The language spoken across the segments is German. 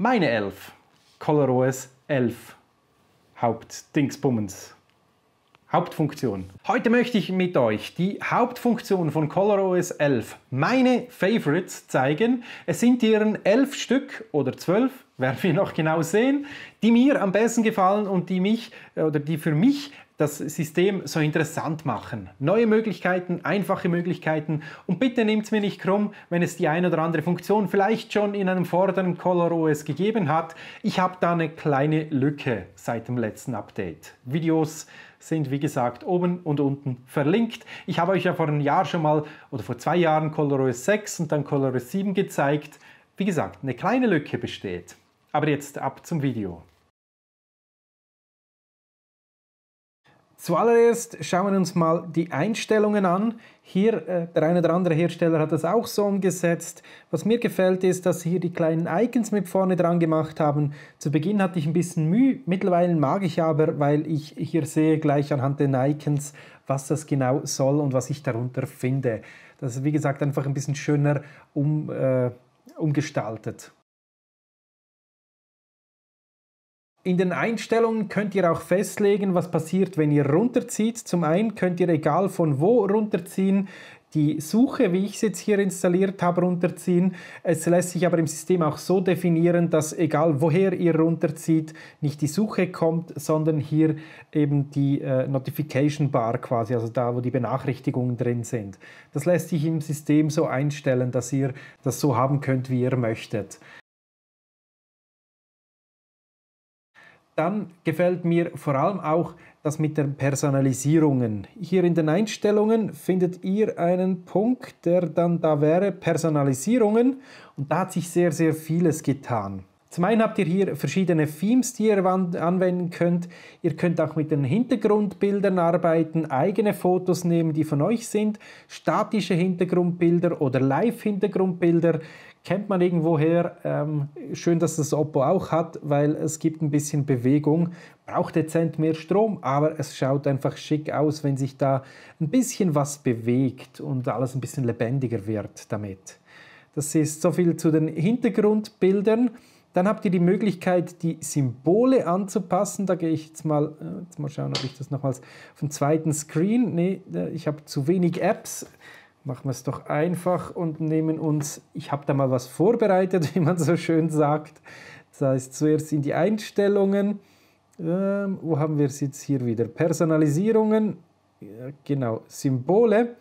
meine 11, ColorOS 11, Hauptdingsbummens, Hauptfunktion. Heute möchte ich mit euch die Hauptfunktion von ColorOS 11, meine Favorites, zeigen. Es sind deren 11 Stück oder 12, werden wir noch genau sehen, die mir am besten gefallen und die für mich das System so interessant machen. Neue Möglichkeiten, einfache Möglichkeiten, und bitte nehmt es mir nicht krumm, wenn es die ein oder andere Funktion vielleicht schon in einem vorderen ColorOS gegeben hat. Ich habe da eine kleine Lücke seit dem letzten Update. Videos sind wie gesagt oben und unten verlinkt. Ich habe euch ja vor einem Jahr schon mal oder vor 2 Jahren ColorOS 6 und dann ColorOS 7 gezeigt. Wie gesagt, eine kleine Lücke besteht. Aber jetzt ab zum Video. Zuallererst schauen wir uns mal die Einstellungen an. Hier, der eine oder andere Hersteller hat das auch so umgesetzt. Was mir gefällt, ist, dass sie hier die kleinen Icons mit vorne dran gemacht haben. Zu Beginn hatte ich ein bisschen Mühe, mittlerweile mag ich aber, weil ich hier sehe gleich anhand den Icons, was das genau soll und was ich darunter finde. Das ist, wie gesagt, einfach ein bisschen schöner umgestaltet. In den Einstellungen könnt ihr auch festlegen, was passiert, wenn ihr runterzieht. Zum einen könnt ihr egal von wo runterziehen, die Suche, wie ich es jetzt hier installiert habe, runterziehen. Es lässt sich aber im System auch so definieren, dass egal woher ihr runterzieht, nicht die Suche kommt, sondern hier eben die Notification Bar quasi, also da, wo die Benachrichtigungen drin sind. Das lässt sich im System so einstellen, dass ihr das so haben könnt, wie ihr möchtet. Dann gefällt mir vor allem auch das mit den Personalisierungen. Hier in den Einstellungen findet ihr einen Punkt, der dann da wäre, Personalisierungen. Und da hat sich sehr, sehr vieles getan. Zum einen habt ihr hier verschiedene Themes, die ihr anwenden könnt. Ihr könnt auch mit den Hintergrundbildern arbeiten, eigene Fotos nehmen, die von euch sind, statische Hintergrundbilder oder Live-Hintergrundbilder. Kennt man irgendwoher. Schön, dass das Oppo auch hat, weil es gibt ein bisschen Bewegung. Braucht dezent mehr Strom, aber es schaut einfach schick aus, wenn sich da ein bisschen was bewegt und alles ein bisschen lebendiger wird damit. Das ist so viel zu den Hintergrundbildern. Dann habt ihr die Möglichkeit, die Symbole anzupassen. Da gehe ich jetzt mal schauen, ob ich das nochmals vom zweiten Screen. Nee, ich habe zu wenig Apps. Machen wir es doch einfach und nehmen uns, ich habe da mal was vorbereitet, wie man so schön sagt. Das heißt, zuerst in die Einstellungen. Wo haben wir es jetzt hier wieder? Personalisierungen, ja, genau, Symbole.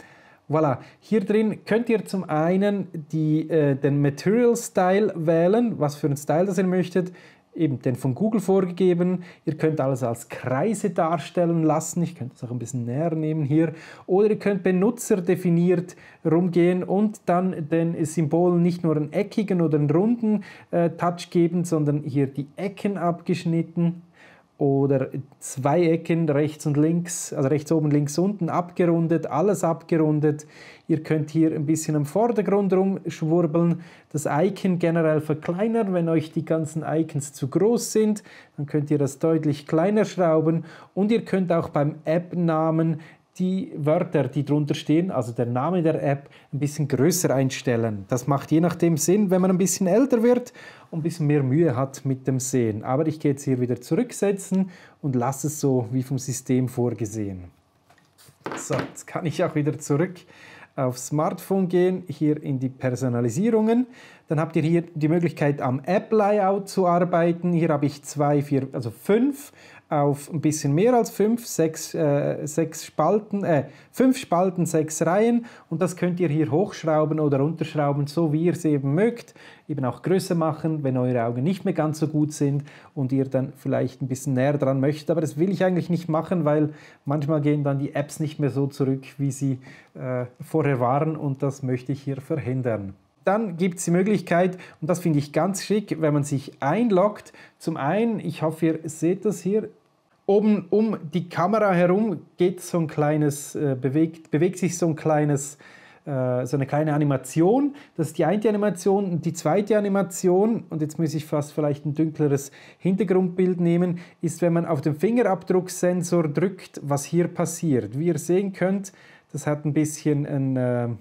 Voilà, hier drin könnt ihr zum einen den Material Style wählen, was für einen Style das ihr möchtet. Eben den von Google vorgegeben. Ihr könnt alles als Kreise darstellen lassen. Ich könnte es auch ein bisschen näher nehmen hier. Oder ihr könnt benutzerdefiniert rumgehen und dann den Symbolen nicht nur einen eckigen oder einen runden Touch geben, sondern hier die Ecken abgeschnitten oder 2 Ecken rechts und links, also rechts oben, links unten abgerundet, alles abgerundet. Ihr könnt hier ein bisschen am Vordergrund rumschwurbeln, das Icon generell verkleinern. Wenn euch die ganzen Icons zu groß sind, dann könnt ihr das deutlich kleiner schrauben, und ihr könnt auch beim App-Namen die Wörter, die drunter stehen, also der Name der App, ein bisschen größer einstellen. Das macht je nachdem Sinn, wenn man ein bisschen älter wird und ein bisschen mehr Mühe hat mit dem Sehen. Aber ich gehe jetzt hier wieder zurücksetzen und lasse es so wie vom System vorgesehen. So, jetzt kann ich auch wieder zurück auf Smartphone gehen, hier in die Personalisierungen. Dann habt ihr hier die Möglichkeit, am App-Layout zu arbeiten. Hier habe ich 2, 4, also 5 auf ein bisschen mehr als 5 Spalten, 6 Reihen, und das könnt ihr hier hochschrauben oder runterschrauben, so wie ihr es eben mögt, eben auch größer machen, wenn eure Augen nicht mehr ganz so gut sind und ihr dann vielleicht ein bisschen näher dran möchtet. Aber das will ich eigentlich nicht machen, weil manchmal gehen dann die Apps nicht mehr so zurück, wie sie vorher waren, und das möchte ich hier verhindern. Dann gibt es die Möglichkeit, und das finde ich ganz schick, wenn man sich einloggt. Zum einen, ich hoffe, ihr seht das hier, oben um die Kamera herum geht so ein kleines, bewegt sich so ein kleines, so eine kleine Animation. Das ist die eine Animation, und die zweite Animation, und jetzt muss ich fast vielleicht ein dünkleres Hintergrundbild nehmen, ist, wenn man auf den Fingerabdrucksensor drückt, was hier passiert. Wie ihr sehen könnt, das hat ein bisschen ein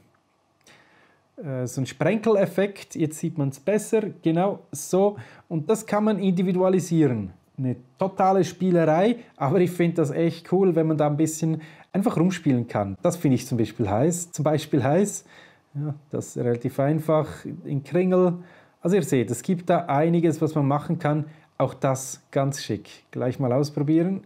so ein Sprenkeleffekt, jetzt sieht man es besser, genau so. Und das kann man individualisieren. Eine totale Spielerei, aber ich finde das echt cool, wenn man da ein bisschen einfach rumspielen kann. Das finde ich zum Beispiel heiß. Ja, das ist relativ einfach, in Kringel. Also ihr seht, es gibt da einiges, was man machen kann. Auch das ganz schick. Gleich mal ausprobieren.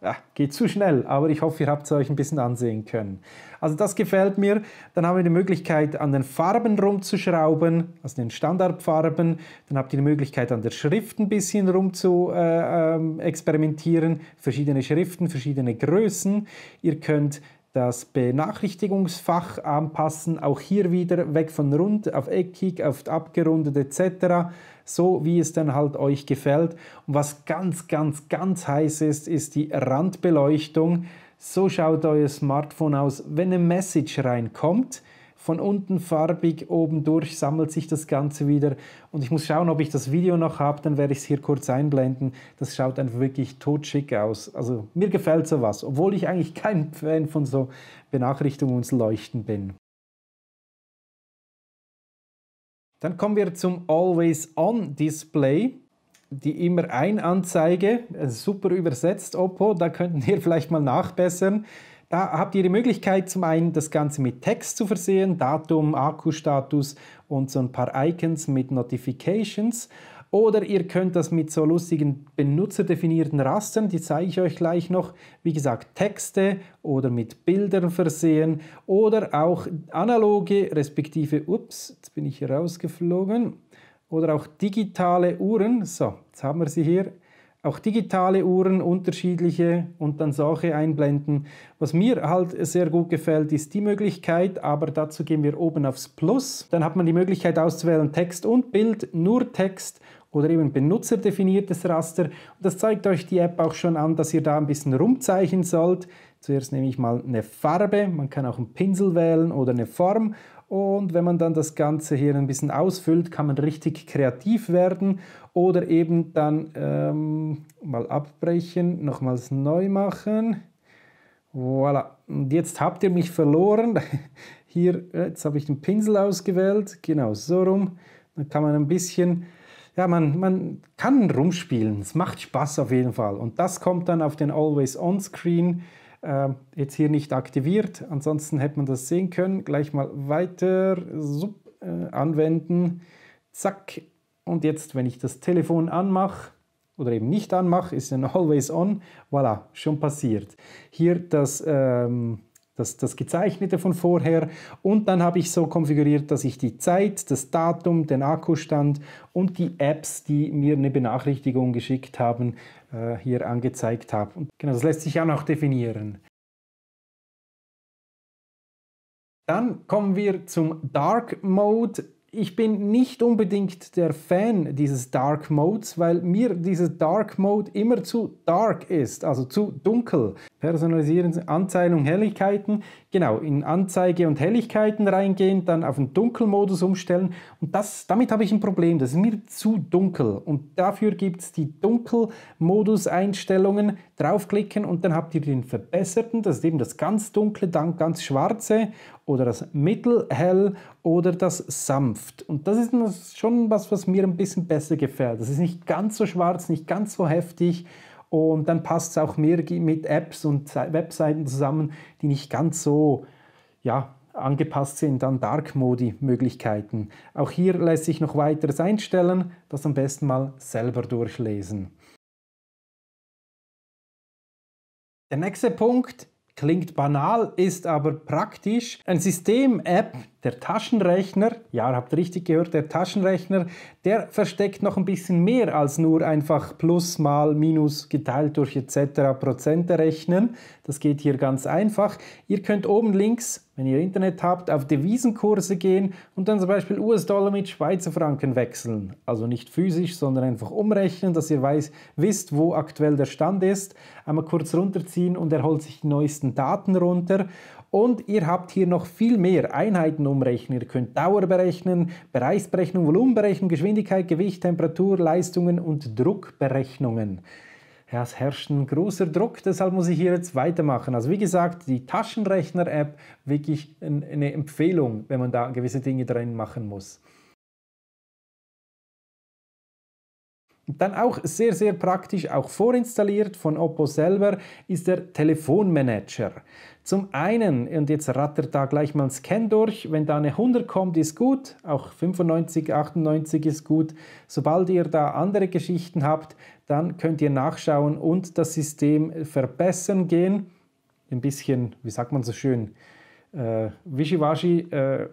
Ja, geht zu schnell, aber ich hoffe, ihr habt es euch ein bisschen ansehen können. Also das gefällt mir. Dann haben wir die Möglichkeit, an den Farben rumzuschrauben, also den Standardfarben. Dann habt ihr die Möglichkeit, an der Schrift ein bisschen rumzuexperimentieren. Verschiedene Schriften, verschiedene Größen. Ihr könnt das Benachrichtigungsfach anpassen, auch hier wieder weg von rund auf eckig, auf abgerundet etc., so wie es dann halt euch gefällt. Und was ganz, ganz, ganz heiß ist, ist die Randbeleuchtung. So schaut euer Smartphone aus, wenn eine Message reinkommt. Von unten farbig, oben durch sammelt sich das Ganze wieder. Und ich muss schauen, ob ich das Video noch habe, dann werde ich es hier kurz einblenden. Das schaut einfach wirklich totschick aus. Also mir gefällt sowas, obwohl ich eigentlich kein Fan von so Benachrichtigungen und Leuchten bin. Dann kommen wir zum Always-On-Display. Die Immer-Ein-Anzeige, super übersetzt, Oppo, da könnten wir vielleicht mal nachbessern. Da habt ihr die Möglichkeit, zum einen das Ganze mit Text zu versehen, Datum, Akkustatus und so ein paar Icons mit Notifications. Oder ihr könnt das mit so lustigen benutzerdefinierten Rastern, die zeige ich euch gleich noch, wie gesagt Texte oder mit Bildern versehen. Oder auch analoge respektive, ups, jetzt bin ich hier rausgeflogen, oder auch digitale Uhren, so, jetzt haben wir sie hier. Auch digitale Uhren, unterschiedliche und dann solche einblenden. Was mir halt sehr gut gefällt, ist die Möglichkeit, aber dazu gehen wir oben aufs Plus. Dann hat man die Möglichkeit auszuwählen Text und Bild, nur Text oder eben benutzerdefiniertes Raster. Und das zeigt euch die App auch schon an, dass ihr da ein bisschen rumzeichnen sollt. Zuerst nehme ich mal eine Farbe, man kann auch einen Pinsel wählen oder eine Form. Und wenn man dann das Ganze hier ein bisschen ausfüllt, kann man richtig kreativ werden oder eben dann mal abbrechen, nochmals neu machen. Voilà. Und jetzt habt ihr mich verloren. Hier, jetzt habe ich den Pinsel ausgewählt, genau so rum. Dann kann man ein bisschen, ja, man kann rumspielen. Es macht Spaß auf jeden Fall. Und das kommt dann auf den Always-On-Screen. Jetzt hier nicht aktiviert, ansonsten hätte man das sehen können. Gleich mal weiter anwenden, zack. Und jetzt, wenn ich das Telefon anmache oder eben nicht anmache, ist dann Always On. Voilà, schon passiert. Hier das Gezeichnete von vorher und dann habe ich so konfiguriert, dass ich die Zeit, das Datum, den Akkustand und die Apps, die mir eine Benachrichtigung geschickt haben, hier angezeigt habe. Und genau, das lässt sich ja noch definieren. Dann kommen wir zum Dark Mode. Ich bin nicht unbedingt der Fan dieses Dark Modes, weil mir dieses Dark Mode immer zu dark ist, also zu dunkel. Personalisieren, Anzeigen und Helligkeiten, genau, in Anzeige und Helligkeiten reingehen, dann auf den Dunkelmodus umstellen und damit habe ich ein Problem, das ist mir zu dunkel und dafür gibt es die Dunkelmodus-Einstellungen, draufklicken und dann habt ihr den verbesserten, das ist eben das ganz dunkle, dann ganz schwarze oder das mittelhell oder das sanft. Und das ist schon was mir ein bisschen besser gefällt. Das ist nicht ganz so schwarz, nicht ganz so heftig und dann passt es auch mehr mit Apps und Webseiten zusammen, die nicht ganz so, ja, angepasst sind an Dark-Modi-Möglichkeiten. Auch hier lässt sich noch weiteres einstellen, das am besten mal selber durchlesen. Der nächste Punkt klingt banal, ist aber praktisch. Ein System-App, der Taschenrechner, ja, ihr habt richtig gehört, der Taschenrechner, der versteckt noch ein bisschen mehr als nur einfach plus, mal, minus, geteilt durch etc. Prozente rechnen. Das geht hier ganz einfach. Ihr könnt oben links, wenn ihr Internet habt, auf Devisenkurse gehen und dann zum Beispiel US-Dollar mit Schweizer Franken wechseln. Also nicht physisch, sondern einfach umrechnen, dass ihr wisst, wo aktuell der Stand ist. Einmal kurz runterziehen und er holt sich die neuesten Daten runter. Und ihr habt hier noch viel mehr Einheiten umrechnen. Ihr könnt Dauer berechnen, Bereichsberechnung, Volumenberechnung, Geschwindigkeit, Gewicht, Temperatur, Leistungen und Druckberechnungen. ja, es herrscht ein großer Druck, deshalb muss ich hier jetzt weitermachen. Also wie gesagt, die Taschenrechner-App, wirklich eine Empfehlung, wenn man da gewisse Dinge drin machen muss. Dann auch sehr, sehr praktisch, auch vorinstalliert von Oppo selber, ist der Telefonmanager. Zum einen, und jetzt rattert da gleich mal ein Scan durch, wenn da eine 100 kommt, ist gut, auch 95, 98 ist gut. Sobald ihr da andere Geschichten habt, dann könnt ihr nachschauen und das System verbessern gehen. Ein bisschen, wie sagt man so schön, Wischiwaschi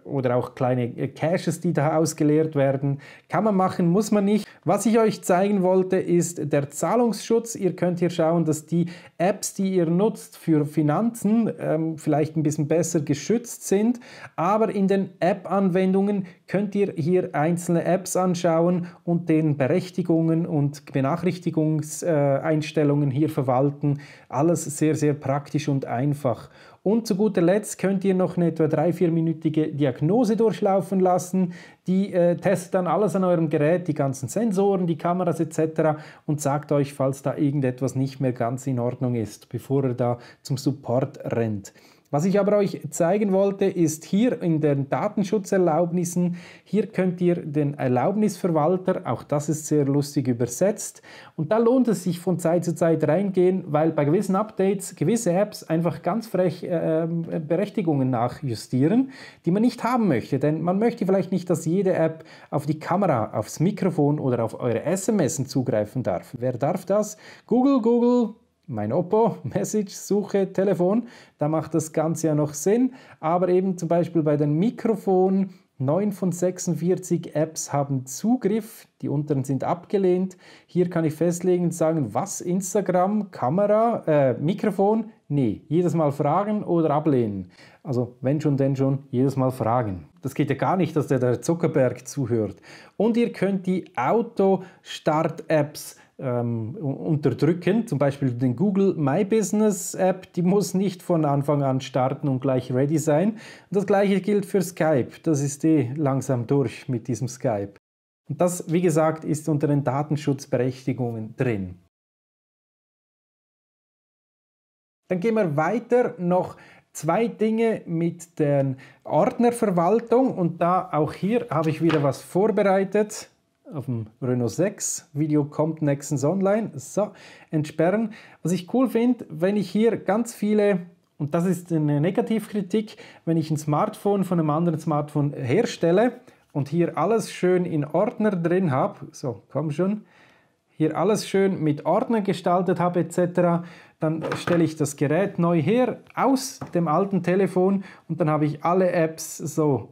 oder auch kleine Caches, die da ausgeleert werden. Kann man machen, muss man nicht. Was ich euch zeigen wollte, ist der Zahlungsschutz. Ihr könnt hier schauen, dass die Apps, die ihr nutzt für Finanzen, vielleicht ein bisschen besser geschützt sind. Aber in den App-Anwendungen könnt ihr hier einzelne Apps anschauen und den Berechtigungen und Benachrichtigungseinstellungen hier verwalten. Alles sehr, sehr praktisch und einfach. Und zu guter Letzt könnt ihr noch eine etwa 3-4-minütige Diagnose durchlaufen lassen. Die testet dann alles an eurem Gerät, die ganzen Sensoren, die Kameras etc. und sagt euch, falls da irgendetwas nicht mehr ganz in Ordnung ist, bevor ihr da zum Support rennt. Was ich aber euch zeigen wollte, ist hier in den Datenschutzerlaubnissen. Hier könnt ihr den Erlaubnisverwalter, auch das ist sehr lustig übersetzt. Und da lohnt es sich von Zeit zu Zeit reingehen, weil bei gewissen Updates gewisse Apps einfach ganz frech Berechtigungen nachjustieren, die man nicht haben möchte. Denn man möchte vielleicht nicht, dass jede App auf die Kamera, aufs Mikrofon oder auf eure SMS zugreifen darf. Wer darf das? Google, Google. Mein Oppo, Message, Suche, Telefon, da macht das Ganze ja noch Sinn. Aber eben zum Beispiel bei den Mikrofonen, 9 von 46 Apps haben Zugriff, die unteren sind abgelehnt. Hier kann ich festlegen und sagen, was, Instagram, Kamera, Mikrofon? Nee, jedes Mal fragen oder ablehnen. Also wenn schon, denn schon, jedes Mal fragen. Das geht ja gar nicht, dass der Zuckerberg zuhört. Und ihr könnt die Autostart-Apps unterdrücken, zum Beispiel den Google My Business App, die muss nicht von Anfang an starten und gleich ready sein. Das gleiche gilt für Skype, das ist langsam durch mit diesem Skype. Und das, wie gesagt, ist unter den Datenschutzberechtigungen drin. Dann gehen wir weiter, noch zwei Dinge mit der Ordnerverwaltung und da auch hier habe ich wieder was vorbereitet. Auf dem Reno 6, Video kommt nächstens online, so, entsperren. Was ich cool finde, wenn ich hier ganz viele, und das ist eine Negativkritik, wenn ich ein Smartphone von einem anderen Smartphone herstelle und hier alles schön in Ordner drin habe, so, komm schon, hier alles schön mit Ordner gestaltet habe etc., dann stelle ich das Gerät neu her aus dem alten Telefon und dann habe ich alle Apps so,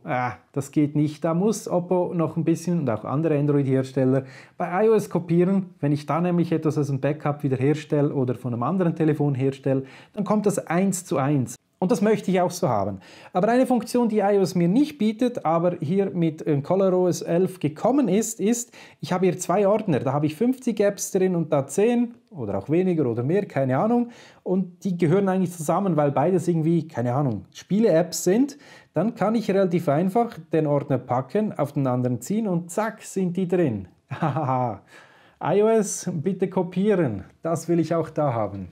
das geht nicht, da muss Oppo noch ein bisschen und auch andere Android-Hersteller bei iOS kopieren. Wenn ich da nämlich etwas aus dem Backup wieder herstelle oder von einem anderen Telefon herstelle, dann kommt das 1:1. Und das möchte ich auch so haben. Aber eine Funktion, die iOS mir nicht bietet, aber hier mit ColorOS 11 gekommen ist, ich habe hier zwei Ordner. Da habe ich 50 Apps drin und da 10 oder auch weniger oder mehr, keine Ahnung. Und die gehören eigentlich zusammen, weil beides irgendwie, keine Ahnung, Spiele-Apps sind. Dann kann ich relativ einfach den Ordner packen, auf den anderen ziehen und zack, sind die drin. Hahaha. iOS, bitte kopieren. Das will ich auch da haben.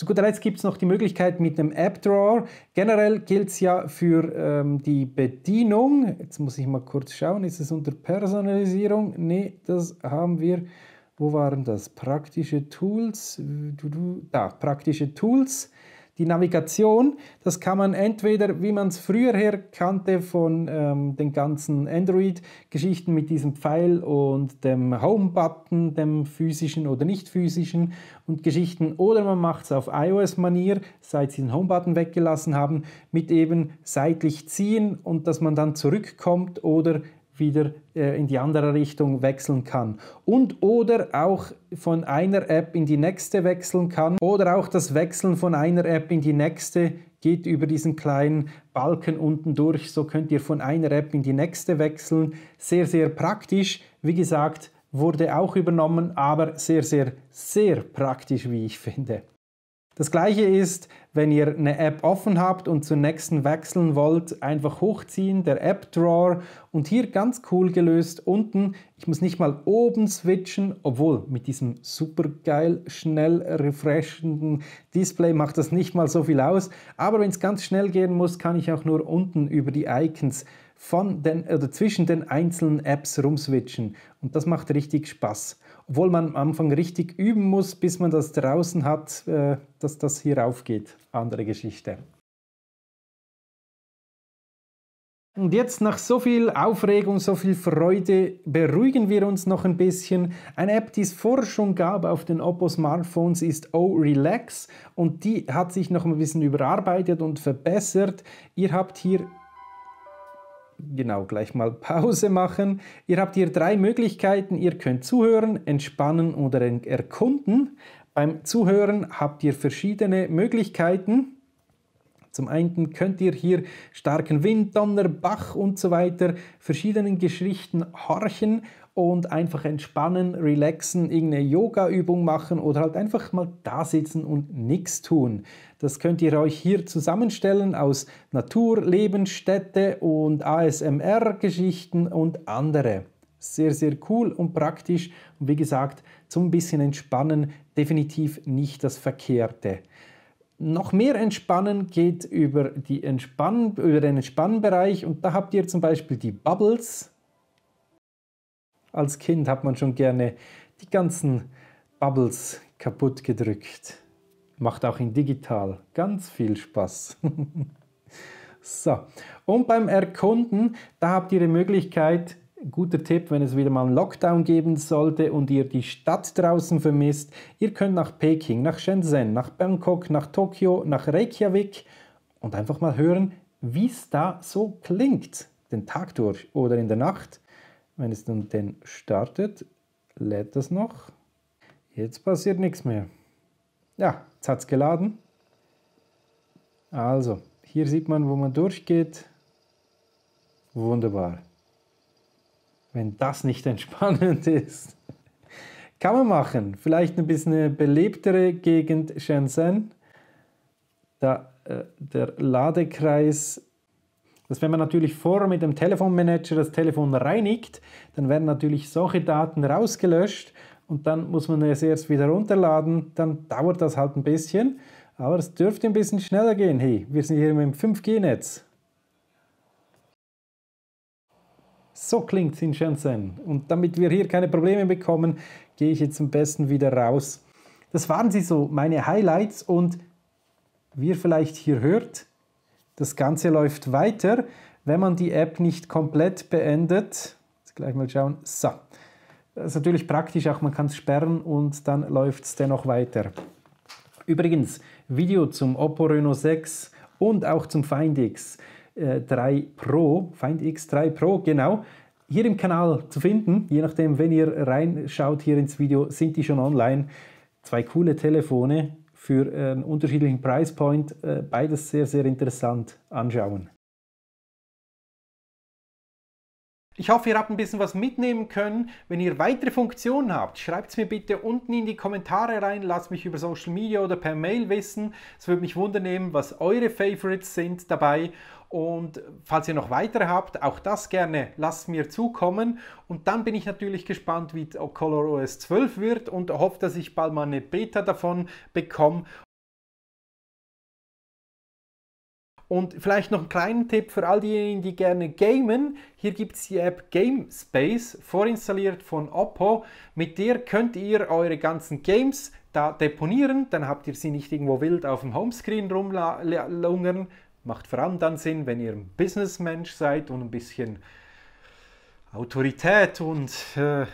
Zu guter Letzt gibt es noch die Möglichkeit mit einem App-Drawer. Generell gilt es ja für die Bedienung. Jetzt muss ich mal kurz schauen, ist es unter Personalisierung? Ne, das haben wir. Wo waren das? Praktische Tools. Da, praktische Tools. Die Navigation, das kann man entweder, wie man es früher her kannte von den ganzen Android-Geschichten mit diesem Pfeil und dem Home-Button, dem physischen oder nicht physischen und Geschichten, oder man macht es auf iOS-Manier, seit sie den Home-Button weggelassen haben, mit eben seitlich ziehen und dass man dann zurückkommt oder wieder in die andere Richtung wechseln kann und oder auch von einer App in die nächste wechseln kann oder auch das Wechseln von einer App in die nächste geht über diesen kleinen Balken unten durch. So könnt ihr von einer App in die nächste wechseln. Sehr, sehr praktisch. Wie gesagt, wurde auch übernommen, aber sehr, sehr, sehr praktisch, wie ich finde. Das gleiche ist, wenn ihr eine App offen habt und zur nächsten wechseln wollt, einfach hochziehen, der App-Drawer, und hier ganz cool gelöst unten, ich muss nicht mal oben switchen, obwohl mit diesem super geil schnell refreshenden Display macht das nicht mal so viel aus, aber wenn es ganz schnell gehen muss, kann ich auch nur unten über die Icons zwischen den einzelnen Apps rumswitchen, und das macht richtig Spaß. Obwohl man am Anfang richtig üben muss, bis man das draußen hat, dass das hier aufgeht. Andere Geschichte. Und jetzt nach so viel Aufregung, so viel Freude, beruhigen wir uns noch ein bisschen. Eine App, die es vorher schon gab auf den Oppo-Smartphones, ist O-Relax, und die hat sich noch ein bisschen überarbeitet und verbessert. Ihr habt hier... Genau, gleich mal Pause machen. Ihr habt hier drei Möglichkeiten. Ihr könnt zuhören, entspannen oder erkunden. Beim Zuhören habt ihr verschiedene Möglichkeiten. Zum einen könnt ihr hier starken Wind, Donner, Bach und so weiter verschiedenen Geschichten horchen und einfach entspannen, relaxen, irgendeine Yoga-Übung machen oder halt einfach mal da sitzen und nichts tun. Das könnt ihr euch hier zusammenstellen aus Natur, Lebensstätte und ASMR-Geschichten und andere. Sehr, sehr cool und praktisch. Und wie gesagt, zum bisschen entspannen definitiv nicht das Verkehrte. Noch mehr entspannen geht über den Entspannbereich, und da habt ihr zum Beispiel die Bubbles. Als Kind hat man schon gerne die ganzen Bubbles kaputt gedrückt. Macht auch in digital ganz viel Spaß. So, und beim Erkunden, da habt ihr die Möglichkeit, guter Tipp, wenn es wieder mal einen Lockdown geben sollte und ihr die Stadt draußen vermisst. Ihr könnt nach Peking, nach Shenzhen, nach Bangkok, nach Tokio, nach Reykjavik und einfach mal hören, wie es da so klingt, den Tag durch oder in der Nacht. Wenn es dann startet, lädt das noch. Jetzt passiert nichts mehr. Ja, jetzt hat es geladen. Also, hier sieht man, wo man durchgeht. Wunderbar. Wenn das nicht entspannend ist. Kann man machen. Vielleicht ein bisschen eine belebtere Gegend Shenzhen. Da der Ladekreis, dass wenn man natürlich vorher mit dem Telefonmanager das Telefon reinigt, dann werden natürlich solche Daten rausgelöscht und dann muss man es erst wieder runterladen. Dann dauert das halt ein bisschen, aber es dürfte ein bisschen schneller gehen. Hey, wir sind hier mit dem 5G-Netz. So klingt es in Shenzhen. Und damit wir hier keine Probleme bekommen, gehe ich jetzt am besten wieder raus. Das waren sie so, meine Highlights. Und wie ihr vielleicht hier hört, das Ganze läuft weiter, wenn man die App nicht komplett beendet. Jetzt gleich mal schauen. So, das ist natürlich praktisch, auch man kann es sperren und dann läuft es dennoch weiter. Übrigens, Video zum Oppo Reno 6 und auch zum Find X 3 Pro, Find X 3 Pro, genau, hier im Kanal zu finden. Je nachdem, wenn ihr reinschaut hier ins Video, sind die schon online. Zwei coole Telefone für einen unterschiedlichen Price-Point. Beides sehr, sehr interessant anschauen. Ich hoffe, ihr habt ein bisschen was mitnehmen können. Wenn ihr weitere Funktionen habt, schreibt es mir bitte unten in die Kommentare rein. Lasst mich über Social Media oder per Mail wissen. Es würde mich wundern, was eure Favorites sind dabei. Und falls ihr noch weitere habt, auch das gerne, lasst mir zukommen. Und dann bin ich natürlich gespannt, wie ColorOS 12 wird und hoffe, dass ich bald mal eine Beta davon bekomme. Und vielleicht noch einen kleinen Tipp für all diejenigen, die gerne gamen. Hier gibt es die App Game Space, vorinstalliert von Oppo. Mit der könnt ihr eure ganzen Games da deponieren. Dann habt ihr sie nicht irgendwo wild auf dem Homescreen rumlungern. Macht vor allem dann Sinn, wenn ihr ein Businessmensch seid und ein bisschen Autorität und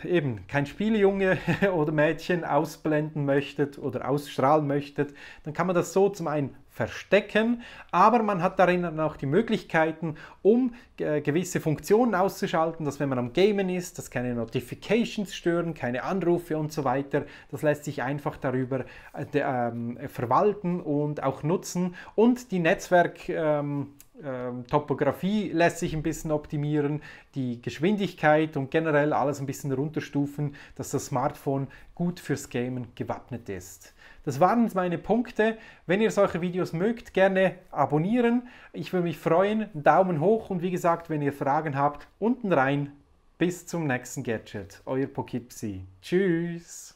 eben kein Spieljunge oder Mädchen ausblenden möchtet oder ausstrahlen möchtet, dann kann man das so zum einen verstecken, aber man hat darin dann auch die Möglichkeiten, um gewisse Funktionen auszuschalten, dass wenn man am Gamen ist, dass keine Notifications stören, keine Anrufe und so weiter. Das lässt sich einfach darüber verwalten und auch nutzen, und die Netzwerk Topografie lässt sich ein bisschen optimieren, die Geschwindigkeit und generell alles ein bisschen runterstufen, dass das Smartphone gut fürs Gamen gewappnet ist. Das waren jetzt meine Punkte. Wenn ihr solche Videos mögt, gerne abonnieren. Ich würde mich freuen. Daumen hoch und wie gesagt, wenn ihr Fragen habt, unten rein. Bis zum nächsten Gadget. Euer Pokipsi. Tschüss.